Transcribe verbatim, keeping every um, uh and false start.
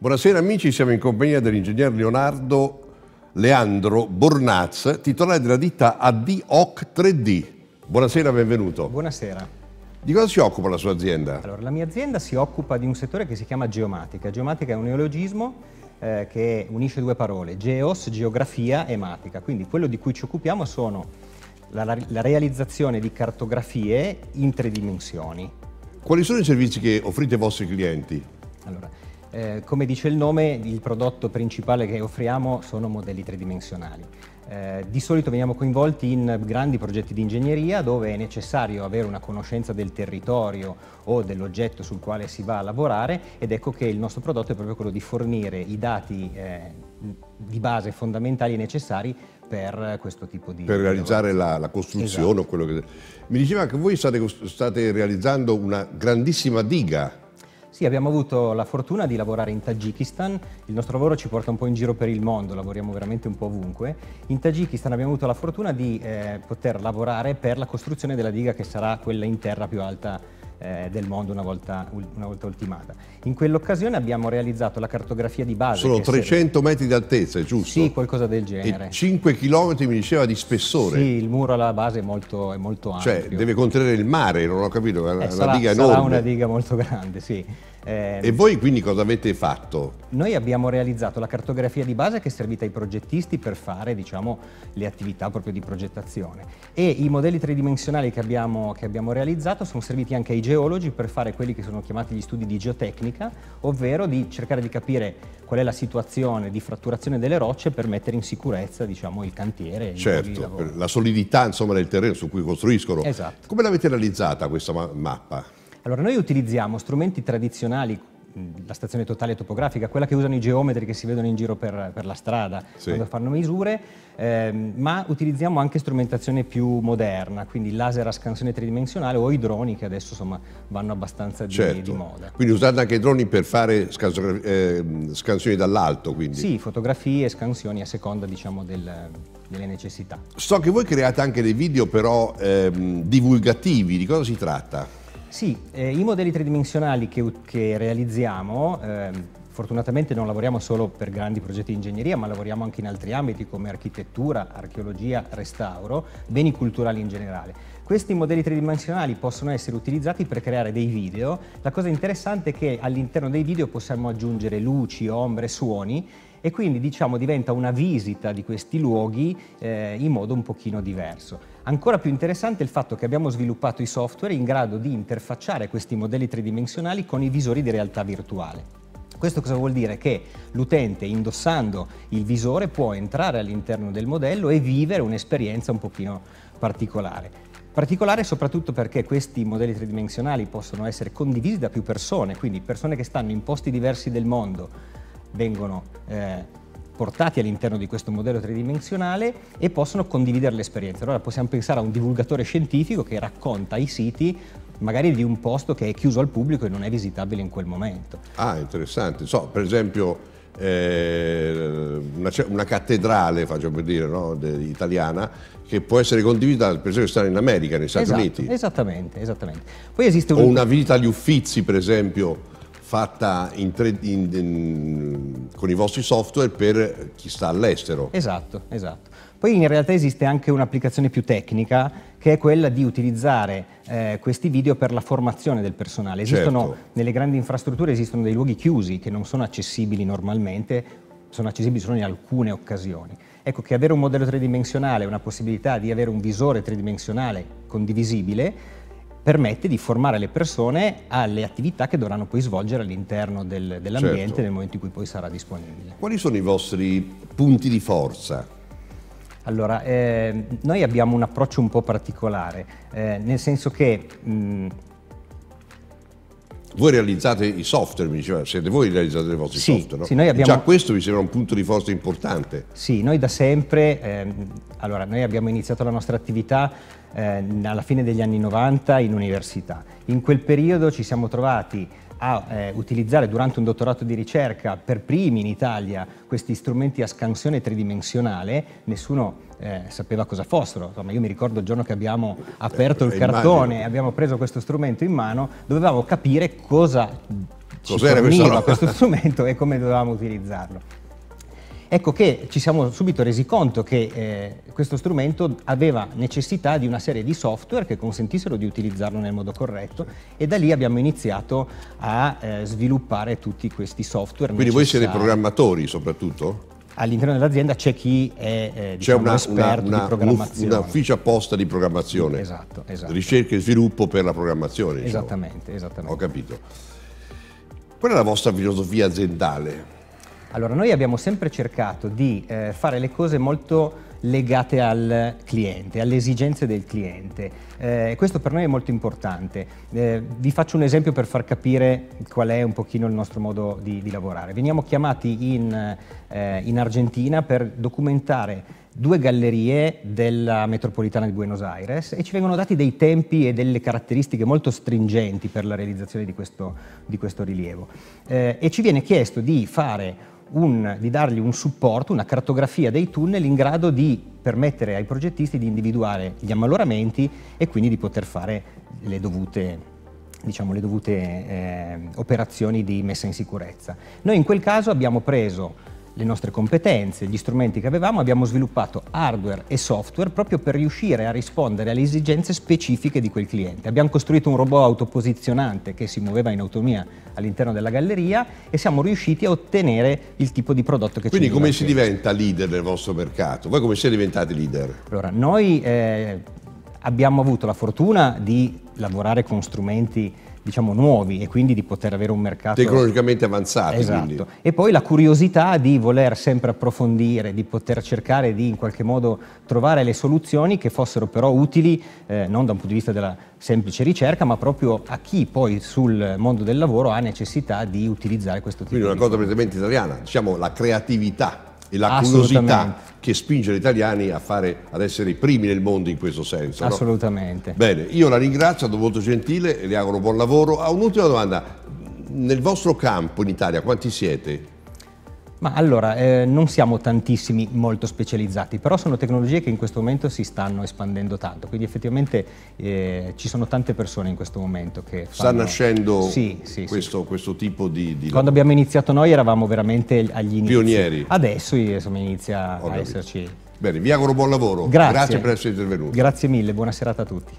Buonasera amici, siamo in compagnia dell'ingegner Leonardo Leandro Bornaz, titolare della ditta Ad Hoc tre D. Buonasera, benvenuto. Buonasera. Di cosa si occupa la sua azienda? Allora, la mia azienda si occupa di un settore che si chiama geomatica. Geomatica è un neologismo eh, che unisce due parole, geos, geografia e matica. Quindi quello di cui ci occupiamo sono la, la, la realizzazione di cartografie in tre dimensioni. Quali sono i servizi che offrite ai vostri clienti? Allora, Eh, come dice il nome, il prodotto principale che offriamo sono modelli tridimensionali. Eh, di solito veniamo coinvolti in grandi progetti di ingegneria dove è necessario avere una conoscenza del territorio o dell'oggetto sul quale si va a lavorare, ed ecco che il nostro prodotto è proprio quello di fornire i dati eh, di base fondamentali necessari per questo tipo di... Per realizzare la, la costruzione. Esatto. O quello che... Mi diceva che voi state, state realizzando una grandissima diga. Sì, abbiamo avuto la fortuna di lavorare in Tajikistan. Il nostro lavoro ci porta un po' in giro per il mondo, lavoriamo veramente un po' ovunque. In Tajikistan abbiamo avuto la fortuna di eh, poter lavorare per la costruzione della diga che sarà quella in terra più alta eh, del mondo una volta, una volta ultimata. In quell'occasione abbiamo realizzato la cartografia di base. Sono trecento serve... metri d'altezza, giusto? Sì, qualcosa del genere. E cinque chilometri mi diceva di spessore. Sì, il muro alla base è molto, è molto ampio. Cioè, deve contenere il mare, non ho capito, è eh, una sarà, diga enorme. Sarà una diga molto grande, sì. Eh, e voi quindi cosa avete fatto? Noi abbiamo realizzato la cartografia di base che è servita ai progettisti per fare, diciamo, le attività proprio di progettazione, e i modelli tridimensionali che abbiamo, che abbiamo realizzato sono serviti anche ai geologi per fare quelli che sono chiamati gli studi di geotecnica, ovvero di cercare di capire qual è la situazione di fratturazione delle rocce per mettere in sicurezza, diciamo, il cantiere. Certo, la solidità, insomma, del terreno su cui costruiscono. Esatto. Come l'avete realizzata questa ma- mappa? Allora, noi utilizziamo strumenti tradizionali, la stazione totale topografica, quella che usano i geometri che si vedono in giro per, per la strada, sì, quando fanno misure, ehm, ma utilizziamo anche strumentazione più moderna, quindi laser a scansione tridimensionale o i droni che adesso, insomma, vanno abbastanza di, certo, di moda. Quindi usate anche i droni per fare scansioni, eh, scansioni dall'alto? Sì, fotografie, scansioni a seconda, diciamo, del... delle necessità. So che voi create anche dei video però ehm, divulgativi, di cosa si tratta? Sì, eh, i modelli tridimensionali che, che realizziamo, eh, fortunatamente non lavoriamo solo per grandi progetti di ingegneria, ma lavoriamo anche in altri ambiti come architettura, archeologia, restauro, beni culturali in generale. Questi modelli tridimensionali possono essere utilizzati per creare dei video. La cosa interessante è che all'interno dei video possiamo aggiungere luci, ombre, suoni, e quindi, diciamo, diventa una visita di questi luoghi eh, in modo un pochino diverso. Ancora più interessante è il fatto che abbiamo sviluppato i software in grado di interfacciare questi modelli tridimensionali con i visori di realtà virtuale. Questo cosa vuol dire? Che l'utente, indossando il visore, può entrare all'interno del modello e vivere un'esperienza un pochino particolare. Particolare soprattutto perché questi modelli tridimensionali possono essere condivisi da più persone, quindi persone che stanno in posti diversi del mondo vengono eh, portati all'interno di questo modello tridimensionale e possono condividere l'esperienza. Allora possiamo pensare a un divulgatore scientifico che racconta i siti magari di un posto che è chiuso al pubblico e non è visitabile in quel momento. Ah, interessante. So, per esempio eh, una, una cattedrale, faccio per dire, no, de, italiana, che può essere condivisa per esempio che stanno in America, negli Stati, esatto, Uniti. Esattamente, esattamente. Poi esiste un... O una visita agli Uffizi, per esempio, fatta in tre, in, in, con i vostri software per chi sta all'estero. Esatto, esatto. Poi in realtà esiste anche un'applicazione più tecnica, che è quella di utilizzare eh, questi video per la formazione del personale. Esistono, certo, nelle grandi infrastrutture esistono dei luoghi chiusi che non sono accessibili normalmente, sono accessibili solo in alcune occasioni. Ecco che avere un modello tridimensionale, una possibilità di avere un visore tridimensionale condivisibile, permette di formare le persone alle attività che dovranno poi svolgere all'interno del, dell'ambiente, certo, nel momento in cui poi sarà disponibile. Quali sono i vostri punti di forza? Allora, eh, noi abbiamo un approccio un po' particolare, eh, nel senso che... Mh, voi realizzate i software, mi diceva, siete voi che realizzate i vostri, sì, software, no? Sì, noi abbiamo... Già questo mi sembra un punto di forza importante. Sì, noi da sempre, ehm, allora noi abbiamo iniziato la nostra attività eh, alla fine degli anni novanta in università. In quel periodo ci siamo trovati a eh, utilizzare durante un dottorato di ricerca per primi in Italia questi strumenti a scansione tridimensionale. Nessuno eh, sapeva cosa fossero, insomma, io mi ricordo il giorno che abbiamo aperto eh, il cartone e abbiamo preso questo strumento in mano, dovevamo capire cosa ci forniva questo strumento e come dovevamo utilizzarlo. Ecco che ci siamo subito resi conto che eh, questo strumento aveva necessità di una serie di software che consentissero di utilizzarlo nel modo corretto, e da lì abbiamo iniziato a eh, sviluppare tutti questi software. Quindi necessari. Voi siete programmatori soprattutto? All'interno dell'azienda c'è chi è eh, diciamo, una, esperto una, una, di programmazione. Un ufficio apposta di programmazione. Esatto, esatto. Ricerca e sviluppo per la programmazione. Esattamente, diciamo. esattamente. Ho capito. Qual è la vostra filosofia aziendale? Allora, noi abbiamo sempre cercato di eh, fare le cose molto legate al cliente, alle esigenze del cliente. Eh, questo per noi è molto importante. Eh, vi faccio un esempio per far capire qual è un pochino il nostro modo di, di lavorare. Veniamo chiamati in, eh, in Argentina per documentare due gallerie della metropolitana di Buenos Aires e ci vengono dati dei tempi e delle caratteristiche molto stringenti per la realizzazione di questo, di questo rilievo. Eh, e ci viene chiesto di fare Un, di dargli un supporto, una cartografia dei tunnel in grado di permettere ai progettisti di individuare gli ammaloramenti e quindi di poter fare le dovute, diciamo, le dovute eh, operazioni di messa in sicurezza. Noi in quel caso abbiamo preso le nostre competenze, gli strumenti che avevamo, abbiamo sviluppato hardware e software proprio per riuscire a rispondere alle esigenze specifiche di quel cliente. Abbiamo costruito un robot autoposizionante che si muoveva in autonomia all'interno della galleria e siamo riusciti a ottenere il tipo di prodotto che ci Quindi come si diventa leader nel vostro mercato? Voi come siete diventati leader? Allora, noi eh, abbiamo avuto la fortuna di lavorare con strumenti diciamo nuovi e quindi di poter avere un mercato tecnologicamente avanzato. Esatto. Quindi. E poi la curiosità di voler sempre approfondire, di poter cercare di in qualche modo trovare le soluzioni che fossero però utili eh, non da un punto di vista della semplice ricerca, ma proprio a chi poi sul mondo del lavoro ha necessità di utilizzare questo tipo di... Quindi una cosa prettamente italiana, diciamo la creatività e la curiosità che spinge gli italiani a fare, ad essere i primi nel mondo in questo senso. Assolutamente. No? Bene, io la ringrazio, è stato molto gentile, le auguro buon lavoro. Ah, un'ultima domanda, nel vostro campo in Italia quanti siete? Ma allora, eh, non siamo tantissimi molto specializzati, però sono tecnologie che in questo momento si stanno espandendo tanto, quindi effettivamente eh, ci sono tante persone in questo momento che fanno... Sta nascendo sì, sì, questo, sì. questo tipo di, di... Quando abbiamo iniziato noi eravamo veramente agli inizi. Pionieri. Adesso insomma, inizia Ho a capito. esserci... Bene, vi auguro buon lavoro. Grazie. Grazie per essere intervenuti. Grazie mille, buona serata a tutti.